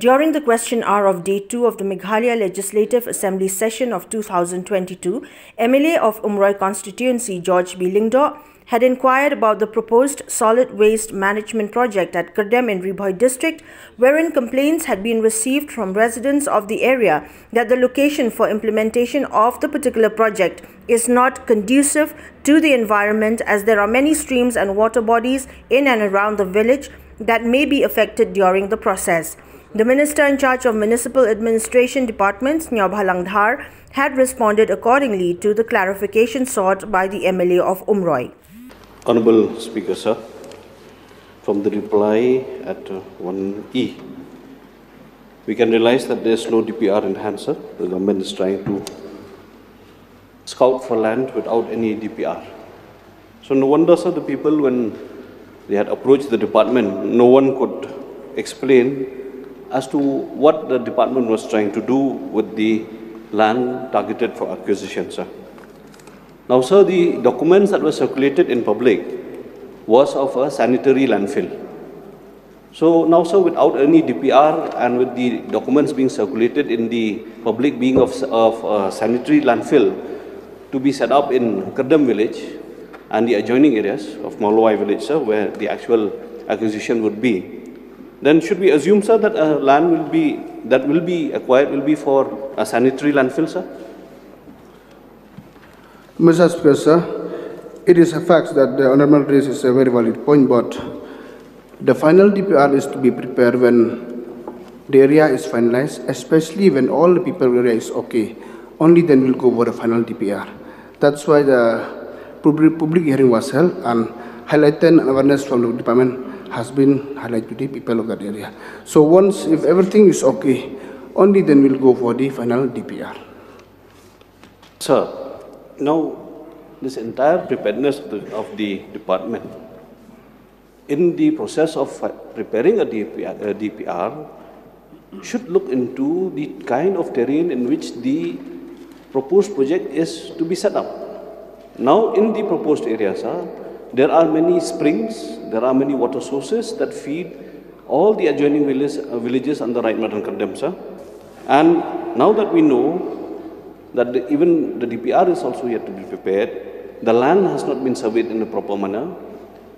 During the question hour of Day 2 of the Meghalaya Legislative Assembly session of 2022, MLA of Umroi constituency George B. Lyngdoh had inquired about the proposed solid waste management project at Kyrdem in Ribhoy district, wherein complaints had been received from residents of the area that the location for implementation of the particular project is not conducive to the environment, as there are many streams and water bodies in and around the village that may be affected during the process. The minister in charge of Municipal Administration Department, Sniawbhalang Dhar, had responded accordingly to the clarification sought by the MLA of Umroi. Honourable Speaker, sir, from the reply at 1E, we can realise that there is no DPR enhancer. The government is trying to scout for land without any DPR. So no wonder, sir, the people, when they had approached the department, no one could explain as to what the department was trying to do with the land targeted for acquisition, sir. Now, sir, the documents that were circulated in public was of a sanitary landfill. So now, sir, without any DPR and with the documents being circulated in the public being of sanitary landfill to be set up in Kyrdem village and the adjoining areas of Maulawai village, sir, where the actual acquisition would be, then should we assume, sir, that a land that will be acquired will be for a sanitary landfill, sir? Mr. Speaker, sir, it is a fact that the Honourable raises a very valid point, but the final DPR is to be prepared when the area is finalized, especially when all the people area is okay. Only then we'll go for the final DPR. That's why the public hearing was held and highlighted awareness from the department has been highlighted to the people of that area. So once, if everything is okay, only then we'll go for the final DPR. Sir, now, this entire preparedness of the department, in the process of preparing a DPR, should look into the kind of terrain in which the proposed project is to be set up. Now, in the proposed areas, there are many springs, there are many water sources that feed all the adjoining villages on the right Madam Kyrdem, sir. And now that we know that even the DPR is also yet to be prepared, the land has not been surveyed in a proper manner,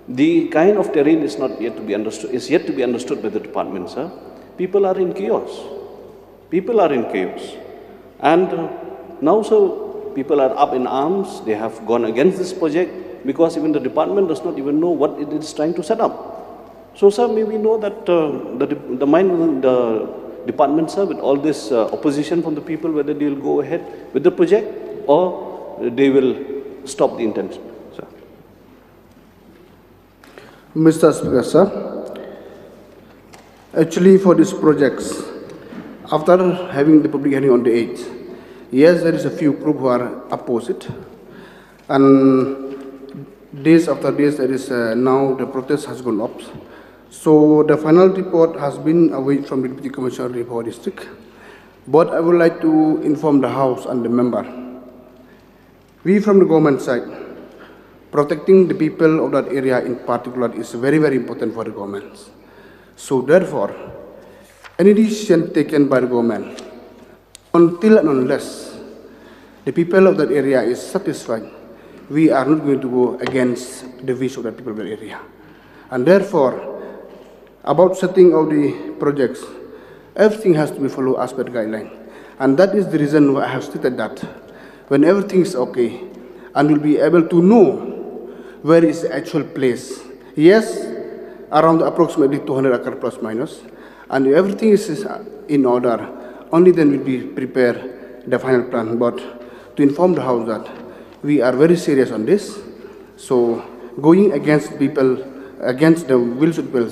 the kind of terrain is not yet to be understood, is yet to be understood by the department, sir. People are in chaos. People are in chaos. And now, so people are up in arms. They have gone against this project because even the department does not even know what it is trying to set up. So, sir, may we know that the department, sir, with all this opposition from the people, whether they will go ahead with the project or they will stop the intention, sir? Mr. Speaker, sir, actually for these projects, after having the public hearing on the 8th, yes, there is a few groups who are opposite, and days after days, there is now the protest has gone up. So the final report has been away from the Deputy Commissioner of Ribhoy District, but I would like to inform the House and the member. We from the government side, protecting the people of that area in particular is very, very important for the government. So therefore, any decision taken by the government, until and unless the people of that area is satisfied, we are not going to go against the wish of the people of that area. And therefore, about setting of the projects, everything has to be followed as per guideline. And that is the reason why I have stated that. When everything is okay, and we'll be able to know where is the actual place. Yes, around approximately 200 acre plus minus. And if everything is in order, only then we'll be prepared the final plan. But to inform the House that we are very serious on this. So going against people, against the wills of people,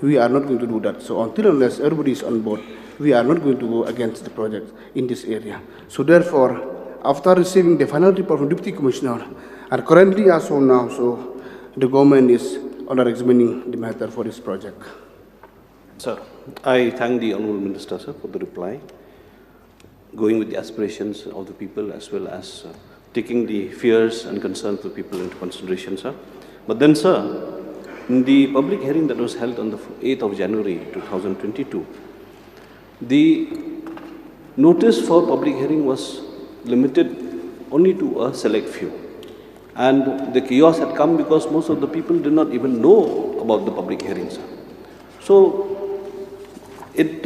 we are not going to do that. So until unless everybody is on board, we are not going to go against the project in this area. So therefore, after receiving the final report from Deputy Commissioner, and currently also now, so the government is under examining the matter for this project. Sir, I thank the Honourable Minister, sir, for the reply, going with the aspirations of the people as well as taking the fears and concerns of the people into consideration, sir. But then, sir, in the public hearing that was held on the 8th of January 2022, The notice for public hearing was limited only to a select few. And the chaos had come because most of the people did not even know about the public hearings. So it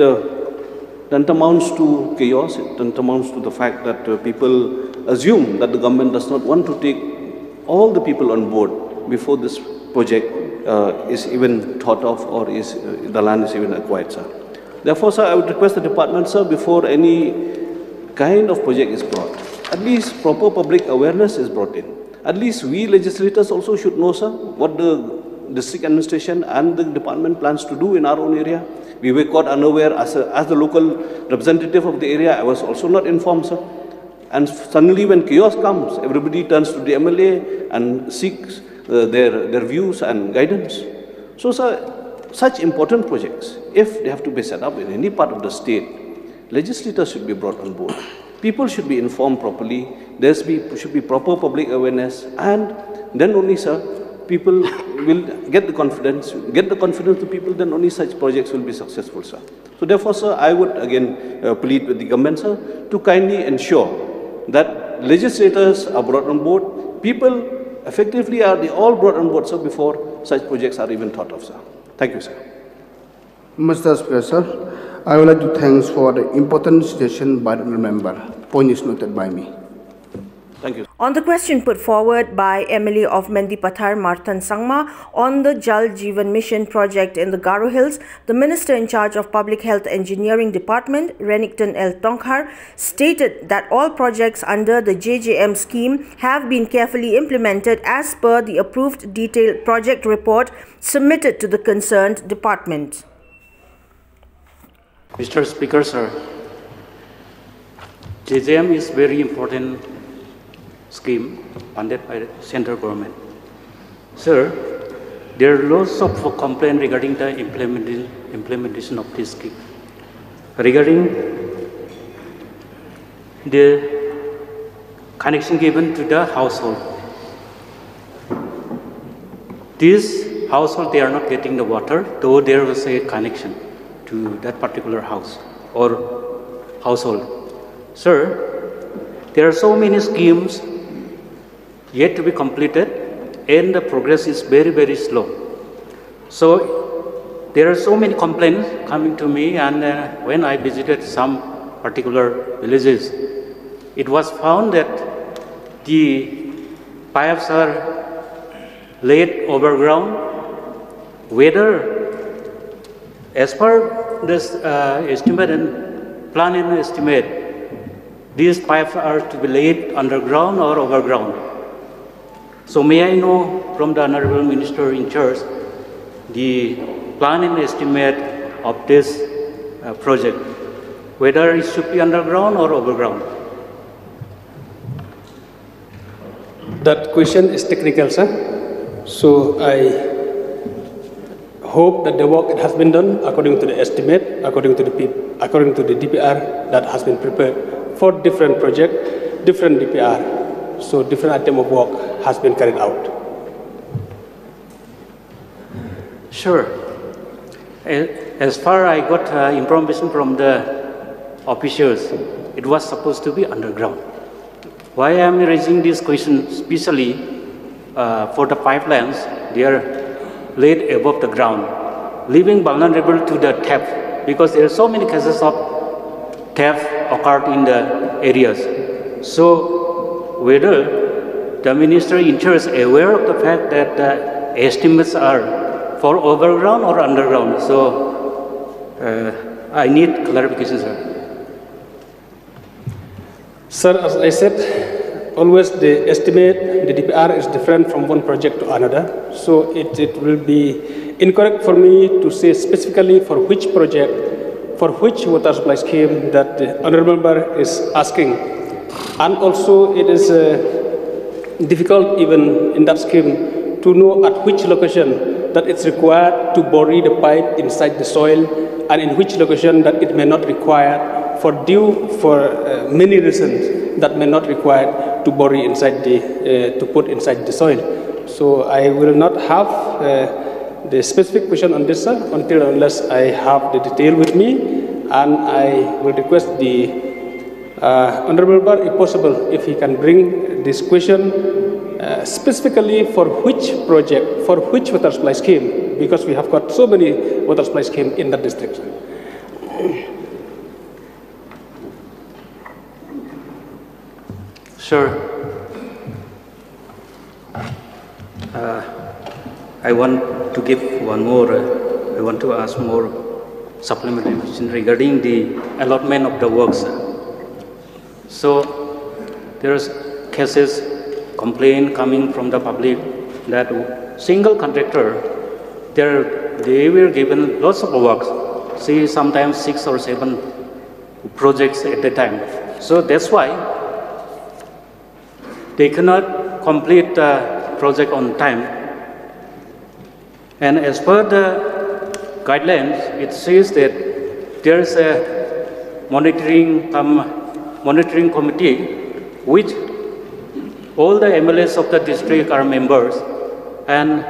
tantamounts to chaos, it tantamounts to the fact that people assume that the government does not want to take all the people on board before this project is even thought of or is the land is even acquired, sir. Therefore, sir, I would request the department, sir, before any kind of project is brought, at least proper public awareness is brought in. At least we legislators also should know, sir, what the district administration and the department plans to do in our own area. We were caught unaware as the local representative of the area. I was also not informed, sir. And suddenly when chaos comes, everybody turns to the MLA and seeks their views and guidance. So, sir, such important projects, if they have to be set up in any part of the state, legislators should be brought on board. People should be informed properly. There should be proper public awareness, and then only, sir, people will get the confidence. Get the confidence to people, then only such projects will be successful, sir. So therefore, sir, I would again plead with the government, sir, to kindly ensure that legislators are brought on board. People effectively are they all brought on board, sir, before such projects are even thought of, sir. Thank you, sir. Mr. Speaker, sir, I would like to thank for the important suggestion by the member. Point is noted by me. Thank you. On the question put forward by Emily of Mendipathar, Martin Sangma, on the Jal Jeevan Mission project in the Garo Hills, the Minister in charge of Public Health Engineering Department, Renikton L. Tonkhar, stated that all projects under the JJM scheme have been carefully implemented as per the approved detailed project report submitted to the concerned department. Mr. Speaker, sir, JJM is very important scheme funded by the central government. Sir, there are lots of complaints regarding the implementation of this scheme. Regarding the connection given to the household. This household, they are not getting the water, though there was a connection to that particular house or household. Sir, there are so many schemes yet to be completed, and the progress is very, very slow. So there are so many complaints coming to me, and when I visited some particular villages, it was found that the pipes are laid overground. Whether, as per this estimate and planning estimate, these pipes are to be laid underground or overground. So may I know from the Honorable Minister in charge the plan and estimate of this project, whether it should be underground or overground? That question is technical, sir. So I hope that the work has been done according to the estimate, according to the DPR that has been prepared. For different project, different DPR, so different item of work has been carried out. Sure. As far I got information from the officials, it was supposed to be underground. Why I am raising this question, especially for the pipelines, they are laid above the ground, leaving vulnerable to the theft, because there are so many cases of theft occurred in the areas. So whether the minister in charge is aware of the fact that the estimates are for overground or underground. So I need clarification, sir. Sir, as I said, always the estimate, the DPR is different from one project to another. So it will be incorrect for me to say specifically for which project, for which water supply scheme that the Honourable Member is asking. And also it is difficult even in that scheme to know at which location that it's required to bury the pipe inside the soil and in which location that it may not require for many reasons that may not require to bury inside to put inside the soil. So I will not have the specific question on this, sir, until unless I have the detail with me, and I will request the honorable member, if possible, if he can bring this question specifically for which project, for which water supply scheme, because we have got so many water supply scheme in the district. Sure. I want to give one more, I want to ask more supplementary question regarding the allotment of the works. So there's cases, complaint coming from the public that single contractor, they were given lots of works, see sometimes 6 or 7 projects at a time. So that's why they cannot complete the project on time. And as per the guidelines, it says that there is a monitoring committee which all the MLAs of the district are members. And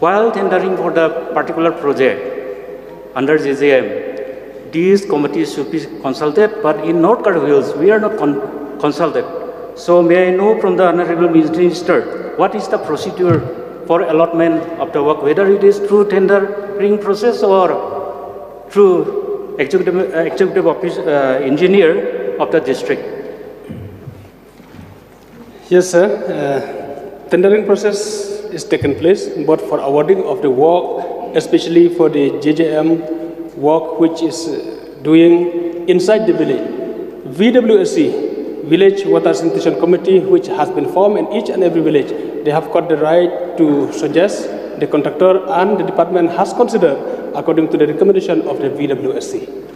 while tendering for the particular project under GJM, these committees should be consulted, but in North Carwells, we are not consulted. So may I know from the Honorable Minister, what is the procedure for allotment of the work, whether it is through tendering process or through executive office, engineer of the district? Yes, sir. Tendering process is taken place, but for awarding of the work, especially for the JJM work which is doing inside the village, VWSC, Village Water Sanitation Committee, which has been formed in each and every village. They have got the right to suggest the contractor, and the department has considered according to the recommendation of the VWSC.